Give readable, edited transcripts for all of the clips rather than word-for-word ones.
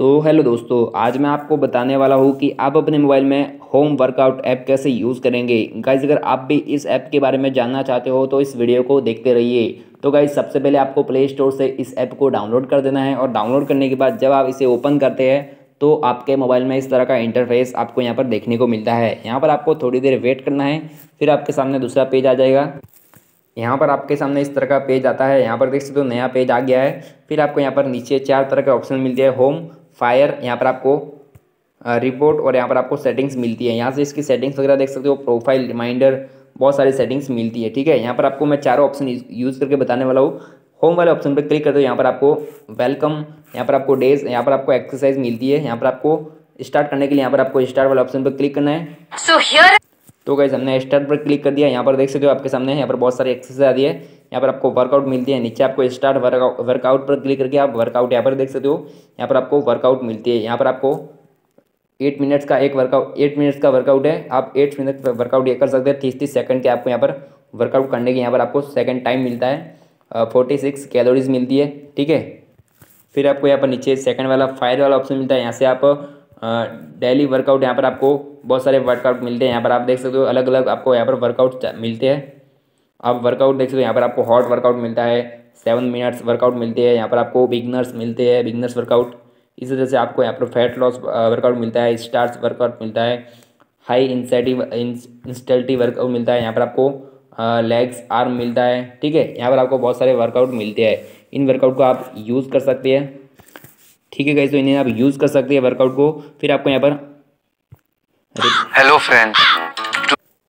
तो हेलो दोस्तों, आज मैं आपको बताने वाला हूँ कि आप अपने मोबाइल में होम वर्कआउट ऐप कैसे यूज़ करेंगे। गाइज़ अगर आप भी इस ऐप के बारे में जानना चाहते हो तो इस वीडियो को देखते रहिए। तो गाइज़ सबसे पहले आपको प्ले स्टोर से इस ऐप को डाउनलोड कर देना है और डाउनलोड करने के बाद जब आप इसे ओपन करते हैं तो आपके मोबाइल में इस तरह का इंटरफेस आपको यहाँ पर देखने को मिलता है। यहाँ पर आपको थोड़ी देर वेट करना है, फिर आपके सामने दूसरा पेज आ जाएगा। यहाँ पर आपके सामने इस तरह का पेज आता है, यहाँ पर देख सकते हो नया पेज आ गया है। फिर आपको यहाँ पर नीचे चार तरह के ऑप्शन मिलते हैं, होम, फायर, यहाँ पर आपको रिपोर्ट और यहाँ पर आपको सेटिंग्स मिलती है। यहाँ से इसकी सेटिंग्स वगैरह देख सकते हो, प्रोफाइल, रिमाइंडर, बहुत सारी सेटिंग्स मिलती है। ठीक है, यहाँ पर आपको मैं चारों ऑप्शन यूज़ करके बताने वाला हूँ। होम वाले ऑप्शन पर क्लिक करते हो, यहाँ पर आपको वेलकम, यहाँ पर आपको डेज, यहाँ पर आपको एक्सरसाइज मिलती है। यहाँ पर आपको स्टार्ट करने के लिए यहाँ पर आपको स्टार्ट वाले ऑप्शन पर क्लिक करना है। तो गाइस हमने स्टार्ट पर क्लिक कर दिया। यहाँ पर देख सकते हो आपके सामने यहाँ पर बहुत सारी एक्सरसाइज आती है। यहाँ पर आपको वर्कआउट मिलती है, नीचे आपको स्टार्ट वर्कआउट पर क्लिक करके आप वर्कआउट यहाँ पर देख सकते हो, यहाँ पर आपको वर्कआउट मिलती है। यहाँ पर आपको 8 मिनट्स का एक वर्कआउट, 8 मिनट्स का वर्कआउट है, आप 8 मिनट वर्कआउट ये कर सकते हैं। 30 सेकेंड के आपको यहाँ पर वर्कआउट करने के यहाँ पर आपको सेकेंड टाइम मिलता है, 46 कैलोरीज मिलती है। ठीक है, फिर आपको यहाँ पर नीचे सेकेंड वाला फायर वाला ऑप्शन मिलता है। यहाँ से आप डेली वर्कआउट, यहाँ पर आपको बहुत सारे वर्कआउट मिलते हैं। यहाँ पर आप देख सकते हो अलग अलग आपको यहाँ पर वर्कआउट मिलते हैं। आप वर्कआउट देख सकते हो, यहाँ पर आपको हॉट वर्कआउट मिलता है, 7 मिनट्स वर्कआउट मिलते हैं। यहाँ पर आपको बिगनर्स मिलते हैं, बिगनर्स वर्कआउट। इसी तरह से आपको यहाँ पर फैट लॉस वर्कआउट मिलता है, स्टार्स वर्कआउट मिलता है, हाई इंटेंसिटी वर्कआउट मिलता है। यहाँ पर आपको लेग्स आर्म मिलता है। ठीक है, यहाँ पर आपको बहुत सारे वर्कआउट मिलते हैं, इन वर्कआउट को आप यूज़ कर सकते हैं। ठीक है गाइस, तो इन्हें आप यूज़ कर सकते हैं वर्कआउट को। फिर आपको यहाँ पर हेलो फ्रेंड,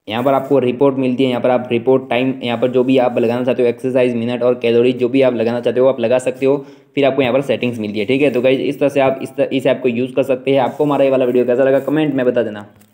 यहाँ पर आपको रिपोर्ट मिलती है। यहाँ पर आप रिपोर्ट टाइम, यहाँ पर जो भी आप लगाना चाहते हो, एक्सरसाइज, मिनट और कैलोरी जो भी आप लगाना चाहते हो आप लगा सकते हो। फिर आपको यहाँ पर सेटिंग्स मिलती है। ठीक है, तो गाइस इस तरह से आप इस ऐप को यूज़ कर सकते हैं। आपको हमारा ये वाला वीडियो कैसा लगा कमेंट में बता देना।